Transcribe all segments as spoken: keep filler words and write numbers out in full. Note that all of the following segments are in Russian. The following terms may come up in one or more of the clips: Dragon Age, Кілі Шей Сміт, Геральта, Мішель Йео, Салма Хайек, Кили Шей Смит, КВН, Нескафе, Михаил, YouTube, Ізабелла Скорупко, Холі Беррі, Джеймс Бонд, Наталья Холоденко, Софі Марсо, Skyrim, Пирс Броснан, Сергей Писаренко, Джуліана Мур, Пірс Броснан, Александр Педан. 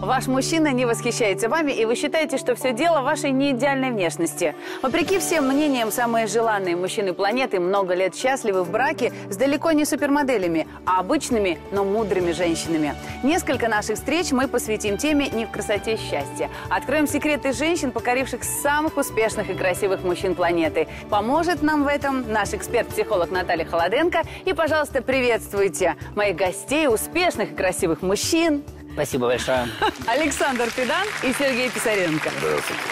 Ваш мужчина не восхищается вами, и вы считаете, что все дело в вашей неидеальной внешности. Вопреки всем мнениям, самые желанные мужчины планеты много лет счастливы в браке с далеко не супермоделями, а обычными, но мудрыми женщинами. Несколько наших встреч мы посвятим теме «Не в красоте счастья». Откроем секреты женщин, покоривших самых успешных и красивых мужчин планеты. Поможет нам в этом наш эксперт-психолог Наталья Холоденко. И, пожалуйста, приветствуйте моих гостей, успешных и красивых мужчин. Спасибо большое. Александр Педан и Сергей Писаренко. Здравствуйте.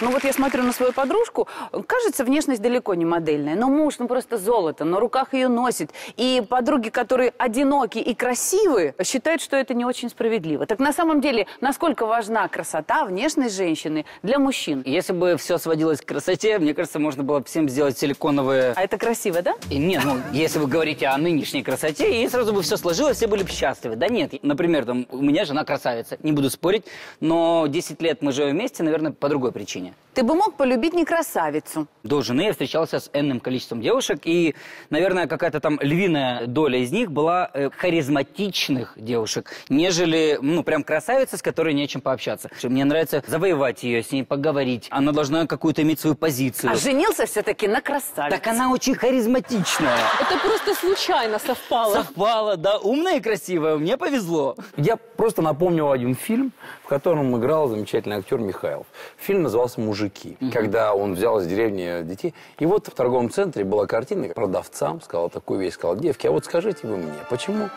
Ну вот я смотрю на свою подружку, кажется, внешность далеко не модельная, но муж, ну просто золото, на руках ее носит. И подруги, которые одиноки и красивые, считают, что это не очень справедливо. Так на самом деле, насколько важна красота, внешность женщины для мужчин? Если бы все сводилось к красоте, мне кажется, можно было бы всем сделать силиконовые... А это красиво, да? И нет, ну если вы говорите о нынешней красоте, и сразу бы все сложилось, все были бы счастливы. Да нет, например, там, у меня жена красавица, не буду спорить, но десять лет мы живем вместе, наверное, по другой причине. Ты бы мог полюбить не красавицу? До жены я встречался с энным количеством девушек, и, наверное, какая-то там львиная доля из них была э, харизматичных девушек, нежели, ну, прям красавица, с которой не о чем пообщаться. Мне нравится завоевать ее, с ней поговорить. Она должна какую-то иметь свою позицию. А женился все-таки на красавице. Так она очень харизматичная. Это просто случайно совпало. Совпало, да. Умная и красивая. Мне повезло. Я просто напомнил один фильм, в котором играл замечательный актер Михаил. Фильм назывался «Мужики», угу. Когда он взял из деревни детей. И вот в торговом центре была картина, продавцам сказал такую вещь, сказал: девки, а вот скажите вы мне, почему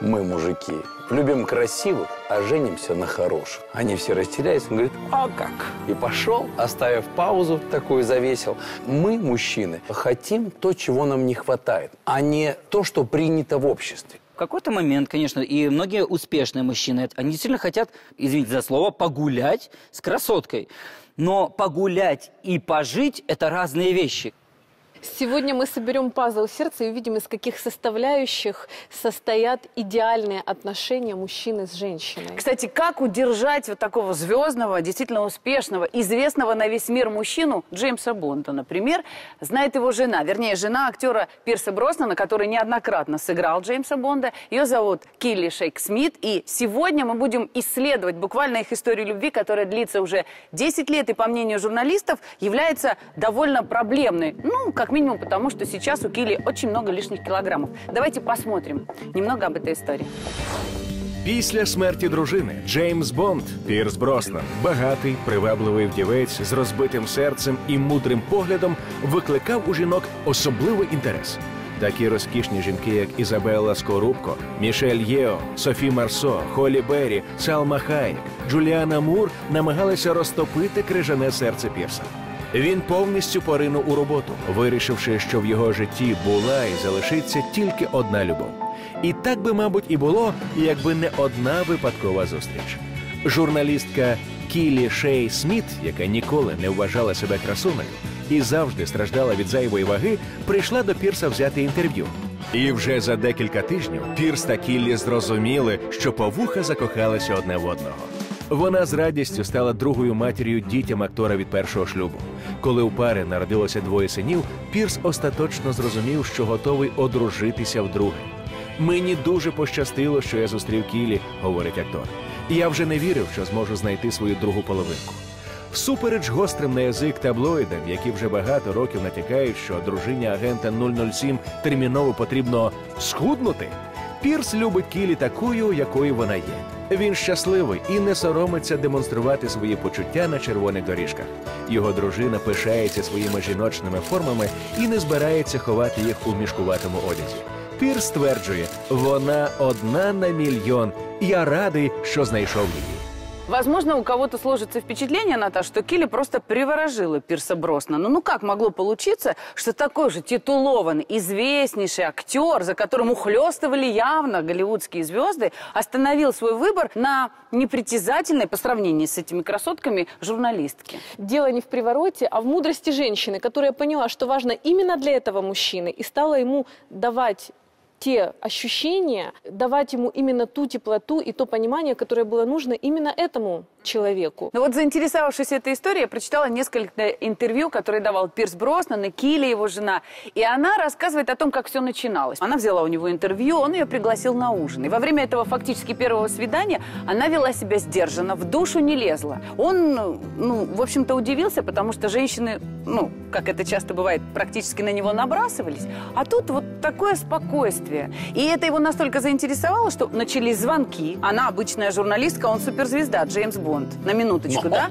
мы, мужики, любим красивых, а женимся на хороших? Они все растерялись, он говорит: а как? И пошел, оставив паузу, такую завесил. Мы, мужчины, хотим то, чего нам не хватает, а не то, что принято в обществе. В какой-то момент, конечно, и многие успешные мужчины, они действительно хотят, извините за слово, погулять с красоткой. Но погулять и пожить – это разные вещи. Сегодня мы соберем пазл сердца и увидим, из каких составляющих состоят идеальные отношения мужчины с женщиной. Кстати, как удержать вот такого звездного, действительно успешного, известного на весь мир мужчину, Джеймса Бонда, например, знает его жена, вернее, жена актера Пирса Броснана, который неоднократно сыграл Джеймса Бонда. Ее зовут Кили Шей Смит, и сегодня мы будем исследовать буквально их историю любви, которая длится уже десять лет и, по мнению журналистов, является довольно проблемной. Ну, как минимум потому, что сейчас у Кили очень много лишних килограммов. Давайте посмотрим немного об этой истории. Після смерті дружини Джеймс Бонд, Пірс Броснан, багатий, привабливий вдівець з розбитим серцем і мудрим поглядом, викликав у жінок особливий інтерес. Такі розкішні жінки, як Ізабелла Скорупко, Мішель Йео, Софі Марсо, Холі Беррі, Салма Хайек, Джуліана Мур намагалися розтопити крижане серце Пірса. Він повністю поринув у роботу, вирішивши, що в його житті була і залишиться тільки одна любов. І так би, мабуть, і було, якби не одна випадкова зустріч. Журналістка Кілі Шей Сміт, яка ніколи не вважала себе красуною і завжди страждала від зайвої ваги, прийшла до Пірса взяти інтерв'ю. І вже за декілька тижнів Пірс та Кілі зрозуміли, що повуха закохалися одне в одного. Вона з радістю стала другою матір'ю дітям актора від першого шлюбу. Коли у пари народилося двоє синів, Пірс остаточно зрозумів, що готовий одружитися вдруге. «Мені дуже пощастило, що я зустрів Кілі», – говорить актор. «Я вже не вірив, що зможу знайти свою другу половинку». Всупереч гострим на язик таблоїдам, які вже багато років натякають, що дружині агента нуль нуль сім терміново потрібно схуднути, Пірс любить Кілі такою, якою вона є. Він щасливий і не соромиться демонструвати свої почуття на червоних доріжках. Його дружина пишається своїми жіночними формами і не збирається ховати їх у мішкуватому одязі. Пірс стверджує: вона одна на мільйон. Я радий, що знайшов її. Возможно, у кого-то сложится впечатление, Наташа, что Кили просто приворожила Пирса Броснана. Ну как могло получиться, что такой же титулованный, известнейший актер, за которым ухлёстывали явно голливудские звезды, остановил свой выбор на непритязательной, по сравнению с этими красотками, журналистке? Дело не в привороте, а в мудрости женщины, которая поняла, что важно именно для этого мужчины, и стала ему давать те ощущения, давать ему именно ту теплоту и то понимание, которое было нужно именно этому человеку. Ну вот, заинтересовавшись этой историей, я прочитала несколько интервью, которые давал Пирс Броснан и Кили, его жена. И она рассказывает о том, как все начиналось. Она взяла у него интервью, он ее пригласил на ужин. И во время этого фактически первого свидания она вела себя сдержанно, в душу не лезла. Он, ну, в общем-то, удивился, потому что женщины, ну, как это часто бывает, практически на него набрасывались. А тут вот такое спокойствие. И это его настолько заинтересовало, что начались звонки. Она обычная журналистка, он суперзвезда, Джеймс Бонд. На минуточку, да?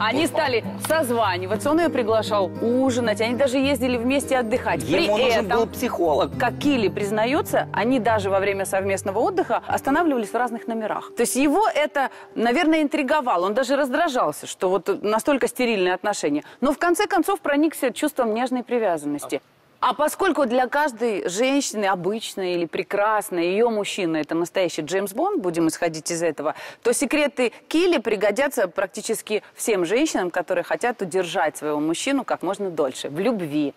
Они стали созваниваться, он ее приглашал ужинать, они даже ездили вместе отдыхать. Ему При нужен этом, был психолог. Как Кили признается, они даже во время совместного отдыха останавливались в разных номерах. То есть его это, наверное, интриговало, он даже раздражался, что вот настолько стерильные отношения. Но в конце концов проникся чувством нежной привязанности. А поскольку для каждой женщины, обычной или прекрасной, ее мужчина – это настоящий Джеймс Бонд, будем исходить из этого, то секреты Кили пригодятся практически всем женщинам, которые хотят удержать своего мужчину как можно дольше в любви.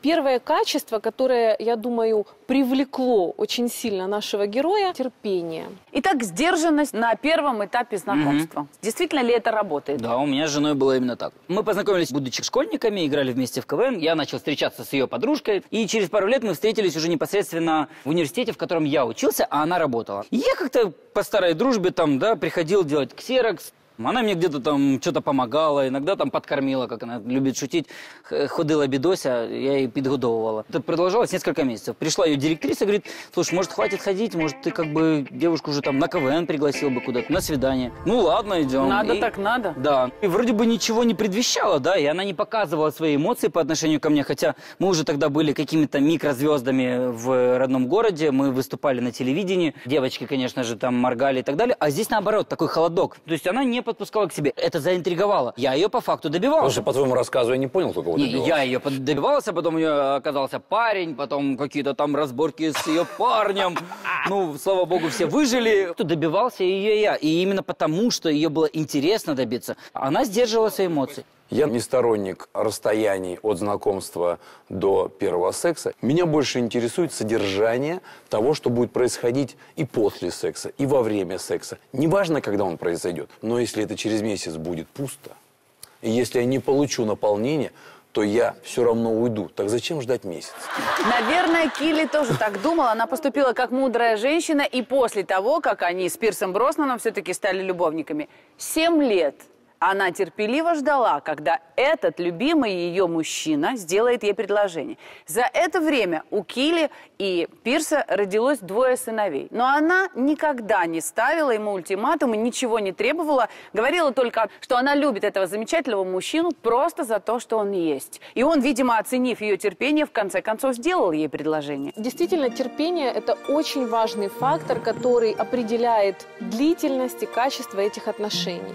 Первое качество, которое, я думаю, привлекло очень сильно нашего героя – терпение. Итак, сдержанность на первом этапе знакомства. Mm-hmm. Действительно ли это работает? Да, у меня с женой было именно так. Мы познакомились, будучи школьниками, играли вместе в ка вэ эн. Я начал встречаться с ее подружкой. И через пару лет мы встретились уже непосредственно в университете, в котором я учился, а она работала. И я как-то по старой дружбе там, да, приходил делать ксерокс. Она мне где-то там что-то помогала, иногда там подкормила, как она любит шутить. Ходила бедося, я ей подгодовывала. Это продолжалось несколько месяцев. Пришла ее директриса, говорит, слушай, может, хватит ходить, может, ты как бы девушку уже там на ка вэ эн пригласил бы куда-то, на свидание. Ну, ладно, идем. Надо и... так надо. Да. И вроде бы ничего не предвещало, да, и она не показывала свои эмоции по отношению ко мне, хотя мы уже тогда были какими-то микрозвездами в родном городе, мы выступали на телевидении, девочки, конечно же, там моргали и так далее, а здесь, наоборот, такой холодок. То есть она не подпускала к себе. Это заинтриговало. Я ее по факту добивался. Потому что по твоему рассказу я не понял, кто кого добивался. Я ее добивался, потом у нее оказался парень, потом какие-то там разборки с ее парнем. Ну, слава богу, все выжили. Кто добивался ее я. И именно потому, что ее было интересно добиться, она сдерживала свои эмоции. Я не сторонник расстояний от знакомства до первого секса. Меня больше интересует содержание того, что будет происходить и после секса, и во время секса. Неважно, когда он произойдет, но если это через месяц будет пусто, и если я не получу наполнение, то я все равно уйду. Так зачем ждать месяц? Наверное, Кили тоже так думала. Она поступила как мудрая женщина, и после того, как они с Пирсом Броснаном все-таки стали любовниками, семь лет... Она терпеливо ждала, когда этот любимый ее мужчина сделает ей предложение. За это время у Кили и Пирса родилось двое сыновей. Но она никогда не ставила ему ультиматумы, ничего не требовала. Говорила только, что она любит этого замечательного мужчину просто за то, что он есть. И он, видимо, оценив ее терпение, в конце концов сделал ей предложение. Действительно, терпение – это очень важный фактор, который определяет длительность и качество этих отношений.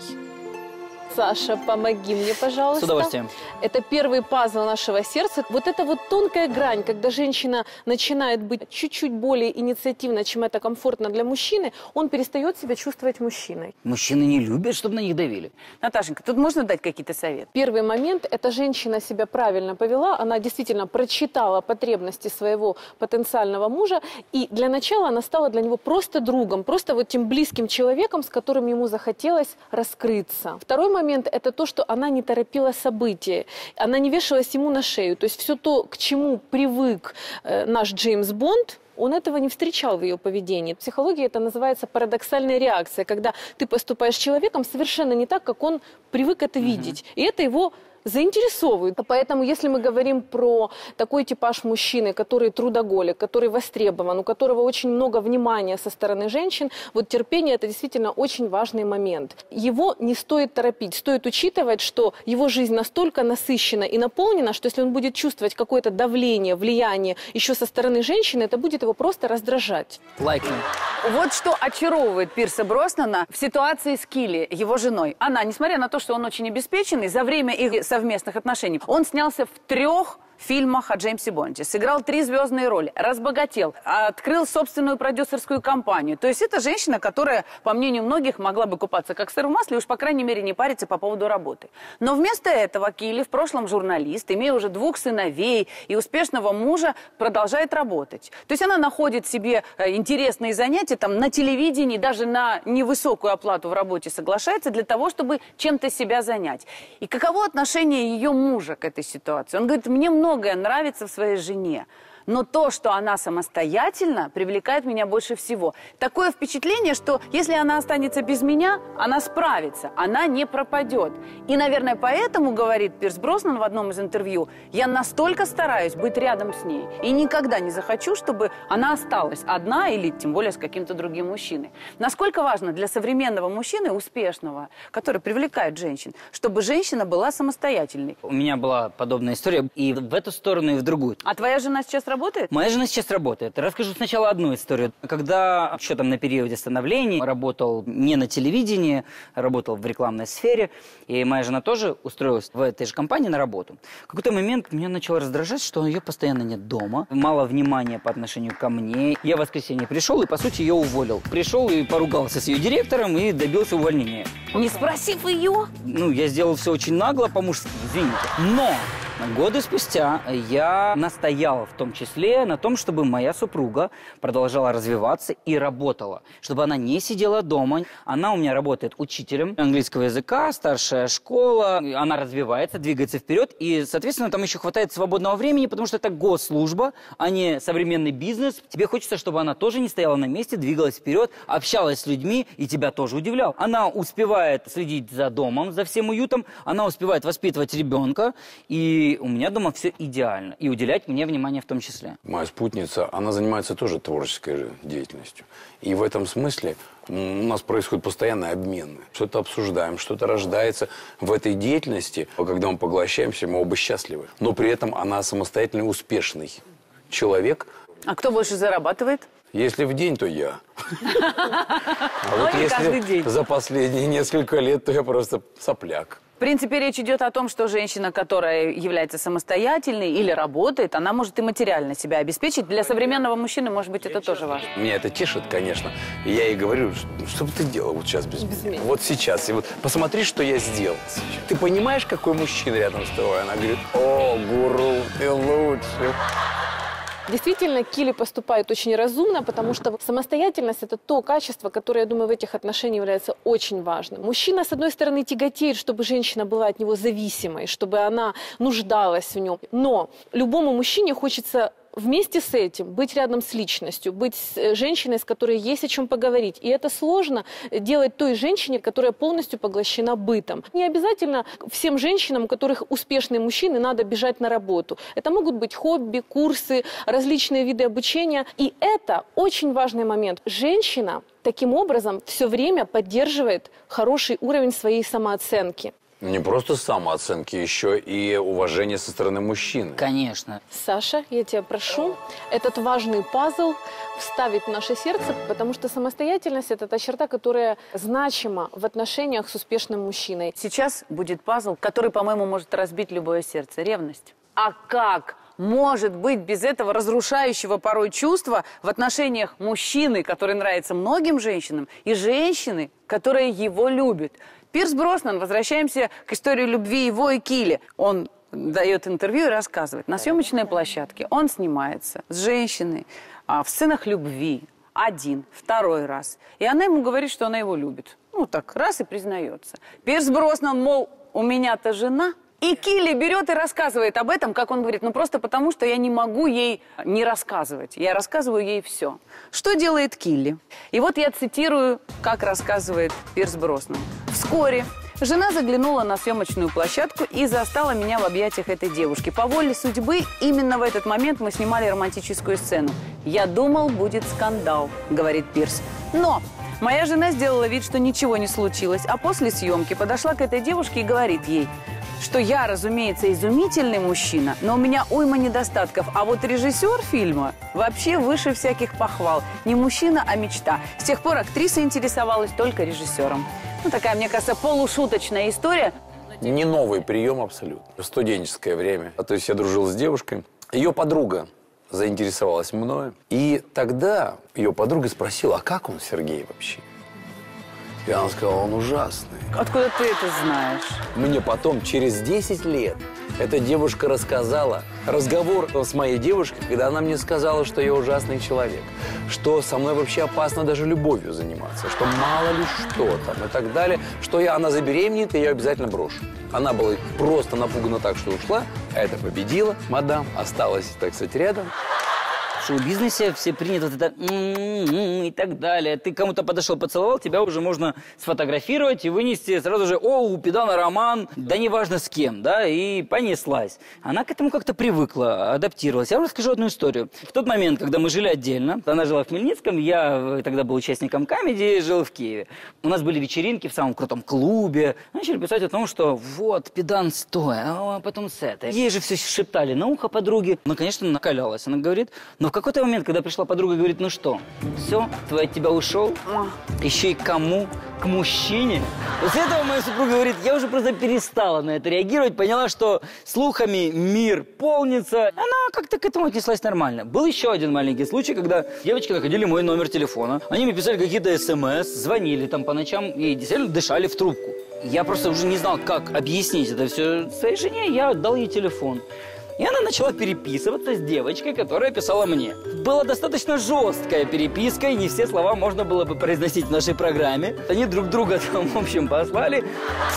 Саша, помоги мне, пожалуйста. С удовольствием. Это первый пазл нашего сердца. Вот эта вот тонкая грань, когда женщина начинает быть чуть-чуть более инициативна, чем это комфортно для мужчины, он перестает себя чувствовать мужчиной. Мужчины не любят, чтобы на них давили. Наташенька, тут можно дать какие-то советы? Первый момент, эта женщина себя правильно повела, она действительно прочитала потребности своего потенциального мужа, и для начала она стала для него просто другом, просто вот тем близким человеком, с которым ему захотелось раскрыться. Второй момент. Это то, что она не торопила события, она не вешалась ему на шею. То есть все то, к чему привык э, наш Джеймс Бонд, он этого не встречал в ее поведении. В психологии это называется парадоксальная реакция, когда ты поступаешь с человеком совершенно не так, как он привык это видеть. И это его заинтересовывают. Поэтому, если мы говорим про такой типаж мужчины, который трудоголик, который востребован, у которого очень много внимания со стороны женщин, вот терпение – это действительно очень важный момент. Его не стоит торопить. Стоит учитывать, что его жизнь настолько насыщена и наполнена, что если он будет чувствовать какое-то давление, влияние еще со стороны женщины, это будет его просто раздражать. Лайк. Вот что очаровывает Пирса Броснана в ситуации с Кили, его женой. Она, несмотря на то, что он очень обеспеченный, за время их совместных отношений он снялся в трех фильмах о Джеймсе Бонде. Сыграл три звездные роли, разбогател, открыл собственную продюсерскую компанию. То есть это женщина, которая, по мнению многих, могла бы купаться как сыр в масле, уж, по крайней мере, не париться по поводу работы. Но вместо этого Кили, в прошлом журналист, имея уже двух сыновей и успешного мужа, продолжает работать. То есть она находит себе интересные занятия, там, на телевидении, даже на невысокую оплату в работе соглашается для того, чтобы чем-то себя занять. И каково отношение ее мужа к этой ситуации? Он говорит, мне многое нравится в своей жене, но то, что она самостоятельна, привлекает меня больше всего. Такое впечатление, что если она останется без меня, она справится, она не пропадет. И, наверное, поэтому, говорит Пирс Броснан в одном из интервью, я настолько стараюсь быть рядом с ней и никогда не захочу, чтобы она осталась одна или тем более с каким-то другим мужчиной. Насколько важно для современного мужчины, успешного, который привлекает женщин, чтобы женщина была самостоятельной? У меня была подобная история и в эту сторону, и в другую. А твоя жена сейчас работает? Работает? Моя жена сейчас работает. Расскажу сначала одну историю. Когда еще там на периоде становления работал не на телевидении, работал в рекламной сфере, и моя жена тоже устроилась в этой же компании на работу. В какой-то момент меня начало раздражать, что ее постоянно нет дома, мало внимания по отношению ко мне. Я в воскресенье пришел и, по сути, ее уволил. Пришел и поругался с ее директором и добился увольнения. Не спросив ее? Ну, я сделал все очень нагло, по-мужски, извините. Но годы спустя я настоял в том числе на том, чтобы моя супруга продолжала развиваться и работала, чтобы она не сидела дома. Она у меня работает учителем английского языка, старшая школа, она развивается, двигается вперед, и, соответственно, там еще хватает свободного времени, потому что это госслужба, а не современный бизнес. Тебе хочется, чтобы она тоже не стояла на месте, двигалась вперед, общалась с людьми и тебя тоже удивляла. Она успевает следить за домом, за всем уютом, она успевает воспитывать ребенка, и И у меня дома все идеально. И уделять мне внимание в том числе. Моя спутница, она занимается тоже творческой деятельностью. И в этом смысле у нас происходят постоянные обмены. Что-то обсуждаем, что-то рождается в этой деятельности. Когда мы поглощаемся, мы оба счастливы. Но при этом она самостоятельный, успешный человек. А кто больше зарабатывает? Если в день, то я. А вот если за последние несколько лет, то я просто сопляк. В принципе, речь идет о том, что женщина, которая является самостоятельной или работает, она может и материально себя обеспечить. Для современного мужчины, может быть, это тоже важно. Меня это тешит, конечно. Я ей говорю, что бы ты делал вот сейчас без, без меня? меня? Вот сейчас. И вот посмотри, что я сделал. Ты понимаешь, какой мужчина рядом с тобой? Она говорит, о, гуру, ты лучший. Действительно, Кили поступает очень разумно, потому что самостоятельность – это то качество, которое, я думаю, в этих отношениях является очень важным. Мужчина, с одной стороны, тяготеет, чтобы женщина была от него зависимой, чтобы она нуждалась в нем. Но любому мужчине хочется вместе с этим быть рядом с личностью, быть с женщиной, с которой есть о чем поговорить. И это сложно делать той женщине, которая полностью поглощена бытом. Не обязательно всем женщинам, у которых успешные мужчины, надо бежать на работу. Это могут быть хобби, курсы, различные виды обучения. И это очень важный момент. Женщина таким образом все время поддерживает хороший уровень своей самооценки. Не просто самооценки, еще и уважение со стороны мужчины. Конечно. Саша, я тебя прошу этот важный пазл вставить в наше сердце, потому что самостоятельность – это та черта, которая значима в отношениях с успешным мужчиной. Сейчас будет пазл, который, по-моему, может разбить любое сердце. Ревность. А как может быть без этого разрушающего порой чувства в отношениях мужчины, который нравится многим женщинам, и женщины, которая его любит? Пирс Броснан, возвращаемся к истории любви его и Кили. Он дает интервью и рассказывает. На съемочной площадке он снимается с женщиной а, в сценах любви один, второй раз. И она ему говорит, что она его любит. Ну так, раз и признается. Пирс Броснан, мол, у меня-то жена. И Кили берет и рассказывает об этом, как он говорит, ну просто потому, что я не могу ей не рассказывать. Я рассказываю ей все. Что делает Кили? И вот я цитирую, как рассказывает Пирс Броснан. Вскоре жена заглянула на съемочную площадку и застала меня в объятиях этой девушки. По воле судьбы, именно в этот момент мы снимали романтическую сцену. «Я думал, будет скандал», — говорит Пирс. «Но моя жена сделала вид, что ничего не случилось, а после съемки подошла к этой девушке и говорит ей, что я, разумеется, изумительный мужчина, но у меня уйма недостатков. А вот режиссер фильма вообще выше всяких похвал. Не мужчина, а мечта. С тех пор актриса интересовалась только режиссером». Ну, такая, мне кажется, полушуточная история. не новый прием абсолютно. В студенческое время. А то есть я дружил с девушкой. Ее подруга заинтересовалась мною. И тогда ее подруга спросила, а как он, Сергей, вообще? И она сказала, он ужасный. Откуда ты это знаешь? Мне потом, через десять лет, эта девушка рассказала разговор с моей девушкой, когда она мне сказала, что я ужасный человек, что со мной вообще опасно даже любовью заниматься, что мало ли что там и так далее, что я, она забеременеет, и я ее обязательно брошу. Она была просто напугана так, что ушла, а это победила, мадам, осталась, так сказать, рядом. В шоу-бизнесе все принято вот это и так далее. Ты кому-то подошел, поцеловал, тебя уже можно сфотографировать и вынести сразу же, о, у Педана роман, да неважно с кем, да, и понеслась. Она к этому как-то привыкла, адаптировалась. Я вам расскажу одну историю. В тот момент, когда мы жили отдельно, она жила в Хмельницком, я тогда был участником комедии, жил в Киеве. У нас были вечеринки в самом крутом клубе. Начали писать о том, что вот, Педан стоя, а потом с этой. Ей же все шептали на ухо подруги. Она, конечно, накалялась. Она говорит, но в какой-то момент, когда пришла подруга и говорит, ну что, все, твой от тебя ушел, еще и кому? К мужчине. После этого моя супруга говорит, я уже просто перестала на это реагировать, поняла, что слухами мир полнится. Она как-то к этому отнеслась нормально. Был еще один маленький случай, когда девочки находили мой номер телефона, они мне писали какие-то смс, звонили там по ночам и действительно дышали в трубку. Я просто уже не знал, как объяснить это все своей жене, я отдал ей телефон. И она начала переписываться с девочкой, которая писала мне. Была достаточно жесткая переписка, и не все слова можно было бы произносить в нашей программе. Они друг друга там, в общем, послали.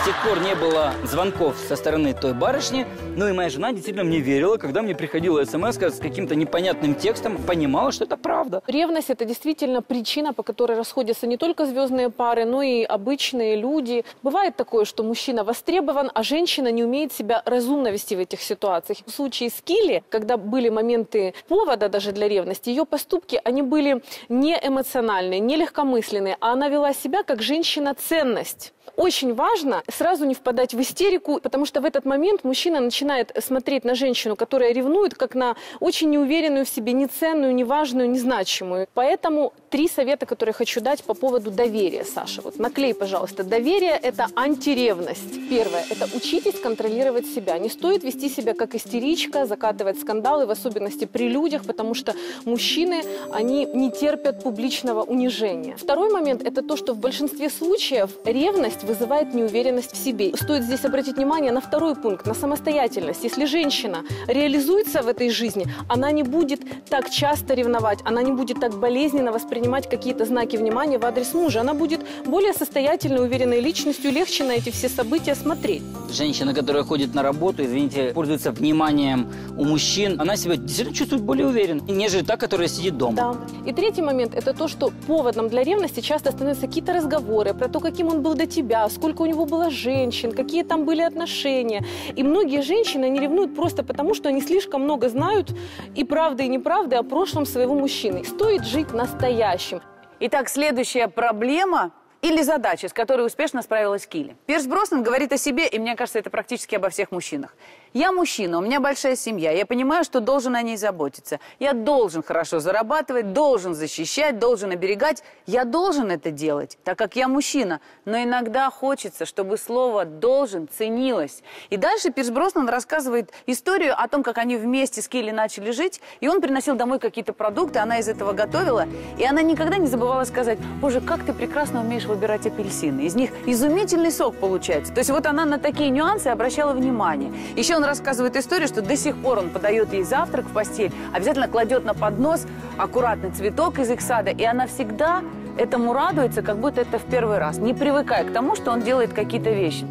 С тех пор не было звонков со стороны той барышни. Ну и моя жена действительно мне верила, когда мне приходила смс с каким-то непонятным текстом, понимала, что это правда. Ревность – это действительно причина, по которой расходятся не только звездные пары, но и обычные люди. Бывает такое, что мужчина востребован, а женщина не умеет себя разумно вести в этих ситуациях. В случае с Кили, когда были моменты повода даже для ревности, ее поступки, они были не эмоциональные, не легкомысленные, а она вела себя как женщина-ценность. Очень важно сразу не впадать в истерику, потому что в этот момент мужчина начинает смотреть на женщину, которая ревнует, как на очень неуверенную в себе, неценную, неважную, незначимую. Поэтому три совета, которые хочу дать по поводу доверия, Саша. Вот наклей, пожалуйста. Доверие – это антиревность. Первое – это учитесь контролировать себя. Не стоит вести себя как истеричка, закатывать скандалы, в особенности при людях, потому что мужчины, они не терпят публичного унижения. Второй момент – это то, что в большинстве случаев ревность вызывает неуверенность в себе. Стоит здесь обратить внимание на второй пункт, на самостоятельность. Если женщина реализуется в этой жизни, она не будет так часто ревновать, она не будет так болезненно воспринимать какие-то знаки внимания в адрес мужа. Она будет более состоятельной, уверенной личностью, легче на эти все события смотреть. Женщина, которая ходит на работу, извините, пользуется вниманием у мужчин, она себя действительно чувствует более уверенно, нежели та, которая сидит дома. Да. И третий момент – это то, что поводом для ревности часто становятся какие-то разговоры про то, каким он был до тебя, сколько у него было женщин, какие там были отношения. И многие женщины, они ревнуют просто потому, что они слишком много знают и правды, и неправды о прошлом своего мужчины. Стоит жить настоящим. Итак, следующая проблема или задача, с которой успешно справилась Кили. Пирс Броснан говорит о себе, и мне кажется, это практически обо всех мужчинах. Я мужчина, у меня большая семья, я понимаю, что должен о ней заботиться. Я должен хорошо зарабатывать, должен защищать, должен оберегать. Я должен это делать, так как я мужчина. Но иногда хочется, чтобы слово «должен» ценилось. И дальше Пирс Броснан рассказывает историю о том, как они вместе с Кили начали жить, и он приносил домой какие-то продукты, она из этого готовила, и она никогда не забывала сказать: «Боже, как ты прекрасно умеешь выбирать апельсины. Из них изумительный сок получается». То есть вот она на такие нюансы обращала внимание. Еще он рассказывает историю, что до сих пор он подает ей завтрак в постель, обязательно кладет на поднос аккуратный цветок из их сада, и она всегда этому радуется, как будто это в первый раз, не привыкая к тому, что он делает какие-то вещи.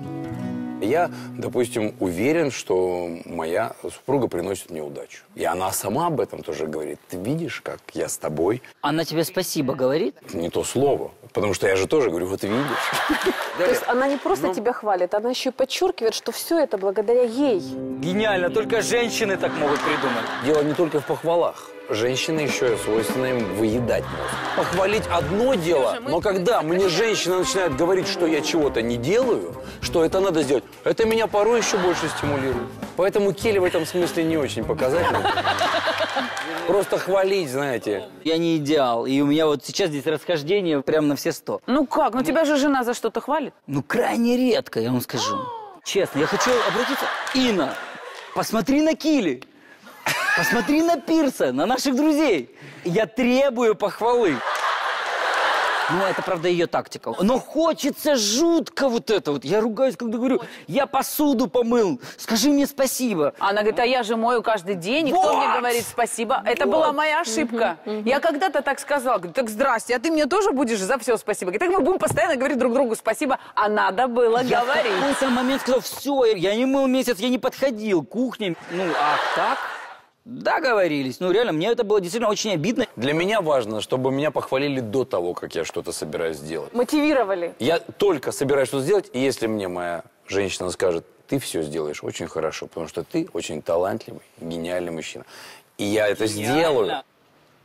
Я, допустим, уверен, что моя супруга приносит мне удачу. И она сама об этом тоже говорит. Ты видишь, как я с тобой? Она тебе спасибо говорит? Не то слово. Потому что я же тоже говорю, вот видишь. То есть она не просто тебя хвалит, она еще и подчеркивает, что все это благодаря ей. Гениально, только женщины так могут придумать. Дело не только в похвалах. Женщины еще свойственно им выедать мозг. Похвалить одно дело, но когда мне женщина начинает говорить, что я чего-то не делаю, что это надо сделать, это меня порой еще больше стимулирует. Поэтому Кили в этом смысле не очень показательна. Просто хвалить, знаете. Я не идеал, и у меня вот сейчас здесь расхождение прям на все сто. Ну как, ну тебя же жена за что-то хвалит? Ну крайне редко, я вам скажу. Честно, я хочу обратиться... Инна, посмотри на Кили. Посмотри на Пирса, на наших друзей. Я требую похвалы. Ну, это, правда, ее тактика. Но хочется жутко вот это вот. Я ругаюсь, когда говорю, я посуду помыл, скажи мне спасибо. Она говорит, а я же мою каждый день, и вот! Кто мне говорит спасибо? Это вот. Была моя ошибка. Угу, угу. Я когда-то так сказала, говорю, так здрасте, а ты мне тоже будешь за все спасибо? Говорит, так мы будем постоянно говорить друг другу спасибо, а надо было я говорить. В какой-то момент сказал, все, я не мыл месяц, я не подходил к кухне. Ну, а так... Договорились. Ну, реально, мне это было действительно очень обидно. Для меня важно, чтобы меня похвалили до того, как я что-то собираюсь сделать. Мотивировали. Я только собираюсь что-то сделать, и если мне моя женщина скажет, ты все сделаешь очень хорошо, потому что ты очень талантливый, гениальный мужчина. И я это Гениально. сделаю.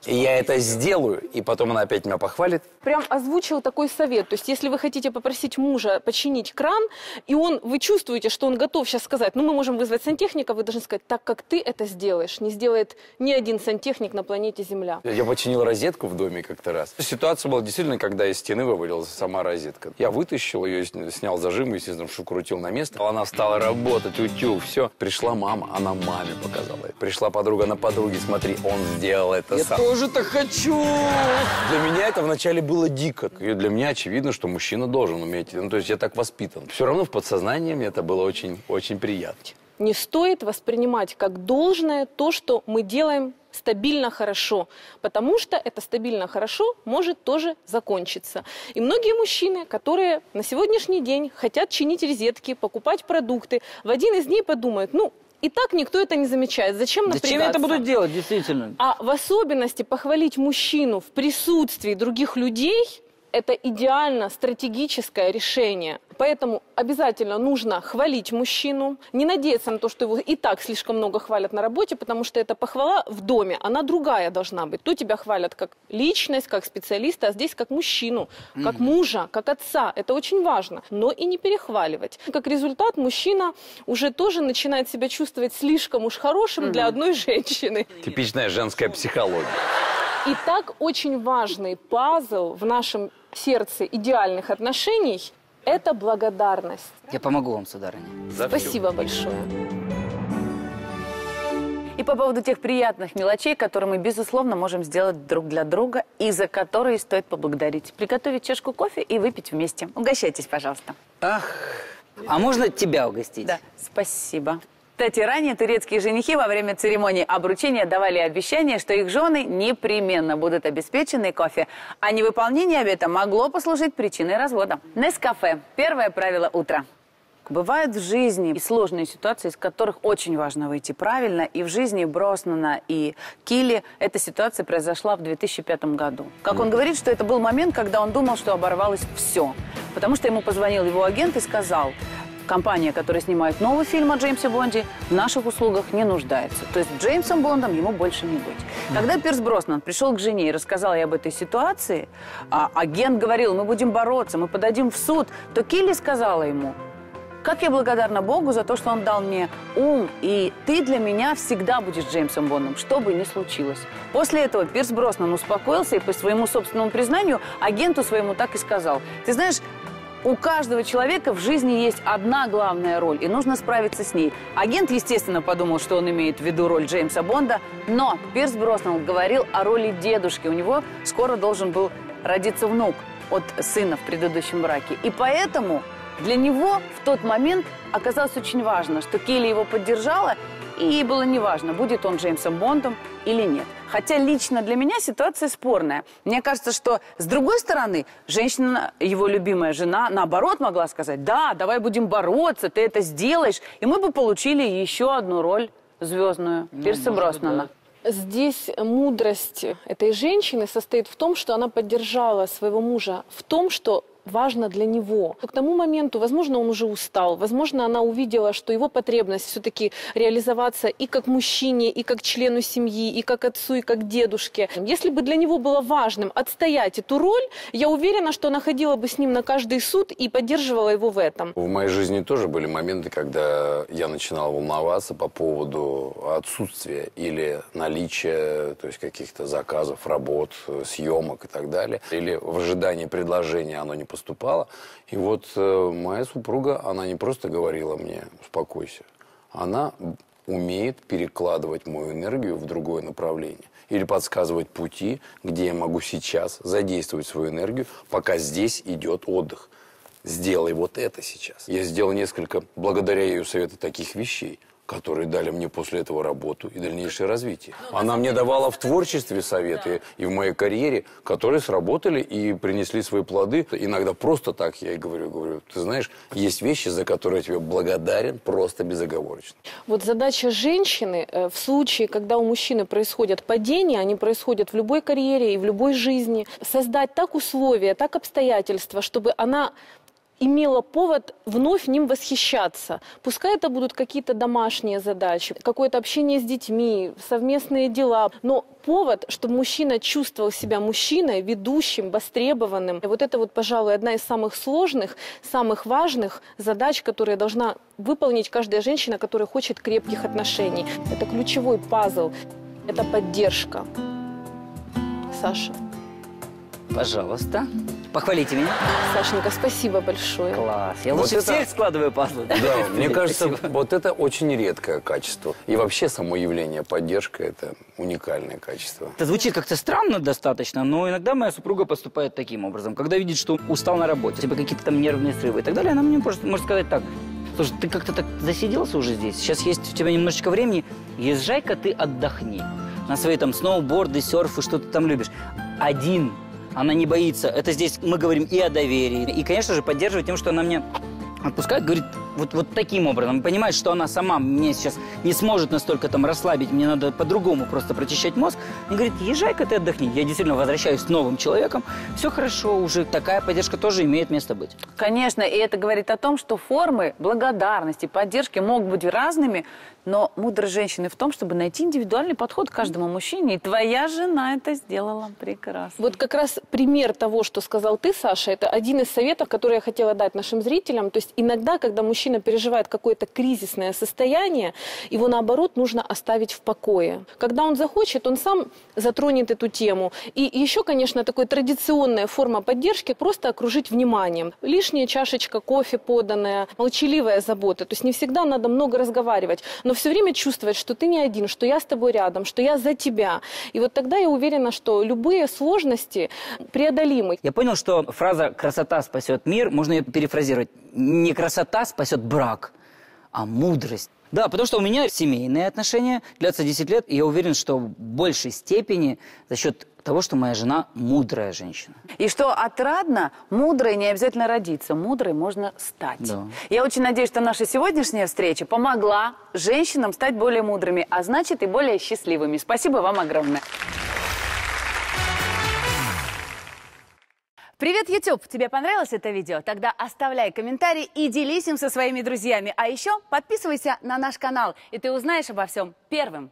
И я это сделаю, и потом она опять меня похвалит. Прям озвучил такой совет. То есть, если вы хотите попросить мужа починить кран, и он, вы чувствуете, что он готов сейчас сказать, ну, мы можем вызвать сантехника, вы должны сказать, так как ты это сделаешь, не сделает ни один сантехник на планете Земля. Я починил розетку в доме как-то раз. Ситуация была действительно, когда из стены вывалилась сама розетка. Я вытащил ее, снял зажим, естественно, шукрутил на место. Она стала работать, утюг, все. Пришла мама, она маме показала это. Пришла подруга, она подруге, смотри, он сделал это сам. Я тоже-то хочу! Для меня это вначале было дико. И для меня очевидно, что мужчина должен уметь. Ну, то есть я так воспитан. Все равно в подсознании мне это было очень, очень приятно. Не стоит воспринимать как должное то, что мы делаем стабильно хорошо, потому что это стабильно хорошо может тоже закончиться. И многие мужчины, которые на сегодняшний день хотят чинить розетки, покупать продукты, в один из дней подумают, ну, и так никто это не замечает. Зачем напрягаться? Зачем я это буду делать, действительно? А в особенности похвалить мужчину в присутствии других людей – это идеально стратегическое решение. Поэтому обязательно нужно хвалить мужчину, не надеяться на то, что его и так слишком много хвалят на работе, потому что эта похвала в доме, она другая должна быть. То тебя хвалят как личность, как специалиста, а здесь как мужчину, как мужа, как отца. Это очень важно. Но и не перехваливать. Как результат, мужчина уже тоже начинает себя чувствовать слишком уж хорошим для одной женщины. Типичная женская психология. И так очень важный пазл в нашем сердце идеальных отношений – это благодарность. Я помогу вам, сударыня. Спасибо большое. И по поводу тех приятных мелочей, которые мы, безусловно, можем сделать друг для друга и за которые стоит поблагодарить. Приготовить чашку кофе и выпить вместе. Угощайтесь, пожалуйста. Ах, а можно тебя угостить? Да, спасибо. Кстати, ранее турецкие женихи во время церемонии обручения давали обещание, что их жены непременно будут обеспечены кофе. А невыполнение обета могло послужить причиной развода. Нескафе. Первое правило утра. Бывают в жизни и сложные ситуации, из которых очень важно выйти правильно. И в жизни Броснана и Кили эта ситуация произошла в две тысячи пятом году. Как он говорит, что это был момент, когда он думал, что оборвалось все. Потому что ему позвонил его агент и сказал... Компания, которая снимает новый фильм о Джеймсе Бонде, в наших услугах не нуждается. То есть Джеймсом Бондом ему больше не быть. Когда Пирс Броснан пришел к жене и рассказал ей об этой ситуации, а агент говорил, мы будем бороться, мы подадим в суд, то Кили сказала ему, как я благодарна Богу за то, что он дал мне ум, и ты для меня всегда будешь Джеймсом Бондом, что бы ни случилось. После этого Пирс Броснан успокоился и по своему собственному признанию агенту своему так и сказал, ты знаешь, у каждого человека в жизни есть одна главная роль, и нужно справиться с ней. Агент, естественно, подумал, что он имеет в виду роль Джеймса Бонда, но Пирс Броснан говорил о роли дедушки. У него скоро должен был родиться внук от сына в предыдущем браке. И поэтому для него в тот момент оказалось очень важно, что Кили его поддержала, и ей было неважно, будет он Джеймсом Бондом или нет. Хотя лично для меня ситуация спорная. Мне кажется, что с другой стороны, женщина, его любимая жена, наоборот могла сказать, да, давай будем бороться, ты это сделаешь. И мы бы получили еще одну роль звездную Пирса Броснана. Здесь мудрость этой женщины состоит в том, что она поддержала своего мужа в том, что важно для него. К тому моменту, возможно, он уже устал, возможно, она увидела, что его потребность все-таки реализоваться и как мужчине, и как члену семьи, и как отцу, и как дедушке. Если бы для него было важным отстоять эту роль, я уверена, что она ходила бы с ним на каждый суд и поддерживала его в этом. В моей жизни тоже были моменты, когда я начинала волноваться по поводу отсутствия или наличия, то есть каких-то заказов, работ, съемок и так далее. Или в ожидании предложения оно не поступало. поступала. И вот э, моя супруга, она не просто говорила мне «успокойся», она умеет перекладывать мою энергию в другое направление. Или подсказывать пути, где я могу сейчас задействовать свою энергию, пока здесь идет отдых. Сделай вот это сейчас. Я сделал несколько, благодаря ее совету, таких вещей, которые дали мне после этого работу и дальнейшее развитие. Ну, Она мне давала в творчестве советы, да, и в моей карьере, которые сработали и принесли свои плоды. Иногда просто так я и говорю, говорю, ты знаешь, есть вещи, за которые я тебе благодарен просто безоговорочно. Вот задача женщины в случае, когда у мужчины происходят падения, они происходят в любой карьере и в любой жизни, создать так условия, так обстоятельства, чтобы она имела повод вновь им восхищаться. Пускай это будут какие-то домашние задачи, какое-то общение с детьми, совместные дела, но повод, чтобы мужчина чувствовал себя мужчиной, ведущим, востребованным. И вот это вот, пожалуй, одна из самых сложных, самых важных задач, которые должна выполнить каждая женщина, которая хочет крепких отношений. Это ключевой пазл, это поддержка. Саша. Пожалуйста. Похвалите меня. Сашенька, спасибо большое. Класс. Я вот лучше это... всех складываю пазлы. Да, мне кажется, спасибо. Вот это очень редкое качество. И вообще само явление поддержка – это уникальное качество. Это звучит как-то странно достаточно, но иногда моя супруга поступает таким образом. Когда видит, что устал на работе, типа какие-то там нервные срывы и так далее, она мне просто может сказать так. Слушай, ты как-то так засиделся уже здесь, сейчас есть у тебя немножечко времени, езжай-ка ты отдохни. На свои там сноуборды, серфы, что ты там любишь. Один. Она не боится. Это здесь мы говорим и о доверии. И, конечно же, поддерживает тем, что она меня отпускает, говорит вот, вот таким образом. Понимает, что она сама мне сейчас не сможет настолько там расслабить. Мне надо по-другому просто прочищать мозг. И говорит, езжай-ка ты отдохни. Я действительно возвращаюсь с новым человеком. Все хорошо уже. Такая поддержка тоже имеет место быть. Конечно. И это говорит о том, что формы благодарности, поддержки могут быть разными. Но мудрость женщины в том, чтобы найти индивидуальный подход к каждому мужчине. И твоя жена это сделала прекрасно. Вот как раз пример того, что сказал ты, Саша, это один из советов, который я хотела дать нашим зрителям. То есть иногда, когда мужчина переживает какое-то кризисное состояние, его, наоборот, нужно оставить в покое. Когда он захочет, он сам затронет эту тему. И еще, конечно, такая традиционная форма поддержки – просто окружить вниманием. Лишняя чашечка кофе поданная, молчаливая забота. То есть не всегда надо много разговаривать. Но все время чувствовать, что ты не один, что я с тобой рядом, что я за тебя. И вот тогда я уверена, что любые сложности преодолимы. Я понял, что фраза «красота спасет мир», можно ее перефразировать. Не красота спасет брак, а мудрость. Да, потому что у меня семейные отношения длятся десять лет, и я уверен, что в большей степени за счет того, что моя жена мудрая женщина. И что отрадно, мудрой не обязательно родиться, мудрой можно стать. Да. Я очень надеюсь, что наша сегодняшняя встреча помогла женщинам стать более мудрыми, а значит и более счастливыми. Спасибо вам огромное. Привет, YouTube! Тебе понравилось это видео? Тогда оставляй комментарий и делись им со своими друзьями. А еще подписывайся на наш канал, и ты узнаешь обо всем первым.